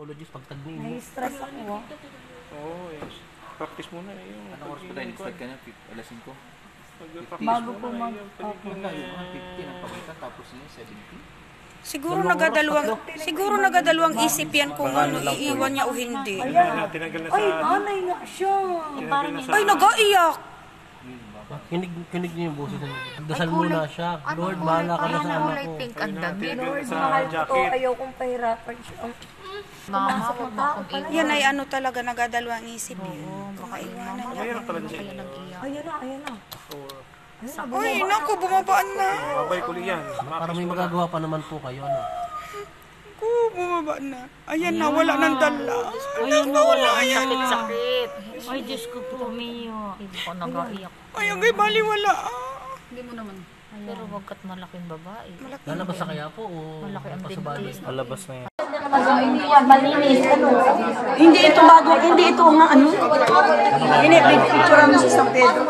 Psychologist, pagtagbo. Nai-stress ako. Oo, yes. Practice muna eh. Anong oras pa tayo? Nag-start ka na? Alas 5? Bago po mag-papunta. Mga 15 ang papunta, tapos niya 17. Siguro nagadalawang isip yan kung ano iiwan niya o hindi. Ay, nanay nga siya. Ay, nag-aiyak. Kinig niyo yung boses niya. Dasal muna siya. Lord, bahala ka na sa anak ko. Lord, mahal ko. Ayaw kong pahirapan siya. Yan ay ano talaga, nagadalawang isip yun. Kakaiwanan niya. Ayan na. Uy, naku, bumabaan na. Babay ko liyan. Para may magagawa pa naman po kayo. Naku, bumabaan na. Ayan na, wala nang dala. Ayan na. Sakit. Ay, Diyos ko po, Mio. Hindi ko nag-aiyak. Ay, hanggang baliwala. Hindi mo naman. Pero huwag ka't malaking babae. Lalabas na kaya po o pasabali? Palabas na yan. Malinis. Hindi ito nga ano. Hindi, picture mo sa San Pedro.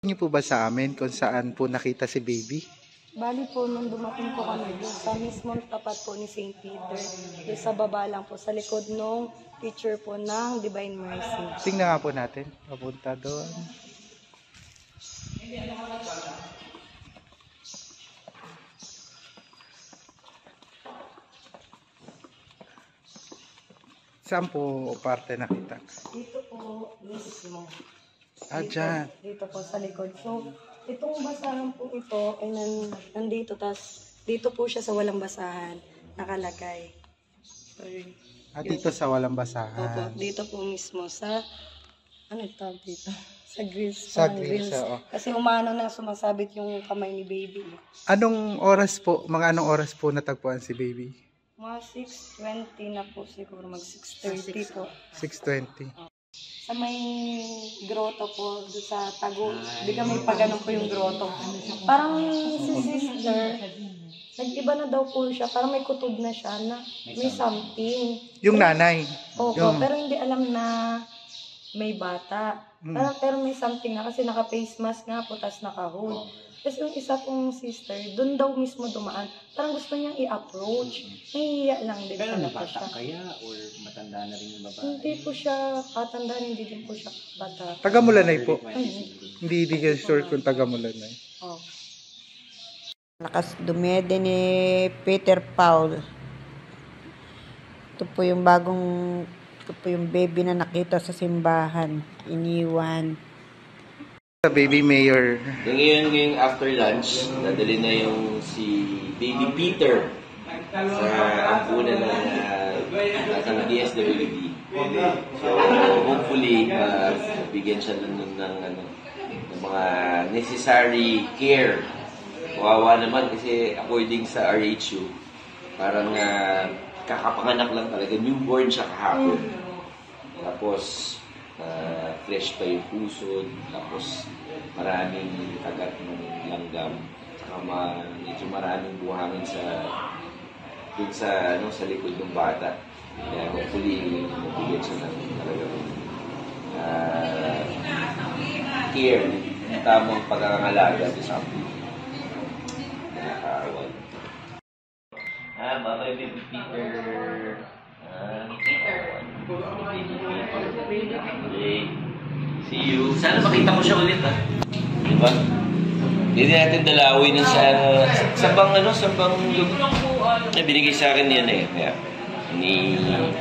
Niyo po ba sa amin kung saan po nakita si baby? Bali po, nung dumating po kami doon, sa mismong tapat po ni St. Peter, doon sa baba lang po, sa likod nung picture po ng Divine Mercy. Tingnan nga po natin, papunta doon. Saan po parte nakita? Dito po, mismo. Ah, dyan. Dito po sa likod. So, itong basahan po ito ay nandito, tas dito po siya sa walang basahan, nakalagay. Sorry. Ah, dito sa walang basahan? Opo, dito po mismo sa, ano tawag dito? Sa grills. Sa grills, oo. Kasi umano na sumasabit yung kamay ni baby. Mga anong oras po natagpuan si baby? Mga 6:20 na po siguro, mag 6:30 po. 6:20. Sa may grotto po, doon sa tago, di kami pagano po yung grotto. Parang si sister, nag-iba na daw po siya, parang may kutob na siya na may something. Yung nanay? Opo, pero hindi alam na may bata. Pero may something na kasi naka-face mask nga po, tas naka-hood. Tapos yung isa kong sister, doon daw mismo dumaan. Parang gusto niyang i-approach. Nahihiya lang din. Pero nabata kaya? Or matanda na rin yung babae? Hindi po siya katandaan. Hindi din po siya bata. Taga Mulanay po. Hindi ka sure kung taga Mulanay. Oo. Lakas dumede ni Peter Paul. Ito po yung baby na nakita sa simbahan. Iniwan. Sa baby mayor. Ngayon after lunch, nadali na yung si baby Peter sa ampunan na DSWD. So hopefully, bigyan siya ng mga necessary care. Kawawa naman kasi according sa RHU, parang kakapanganak lang talaga. Newborn siya kahapon. Tapos, fresh pa yung puso, tapos maraming tagat ng langgam, saka medyo maraming buhangin sa likod ng bata. Kaya hopefully, mabigyan siya ng talagang care, tamang pagkakangalaga sa sabi. Nakakawal. Bye-bye, baby Peter. Okay. See you. Sana makita ko siya ulit ah. Diba? Hindi natin dalawin ng sa bang binigay sa akin yan eh. Yeah. Ni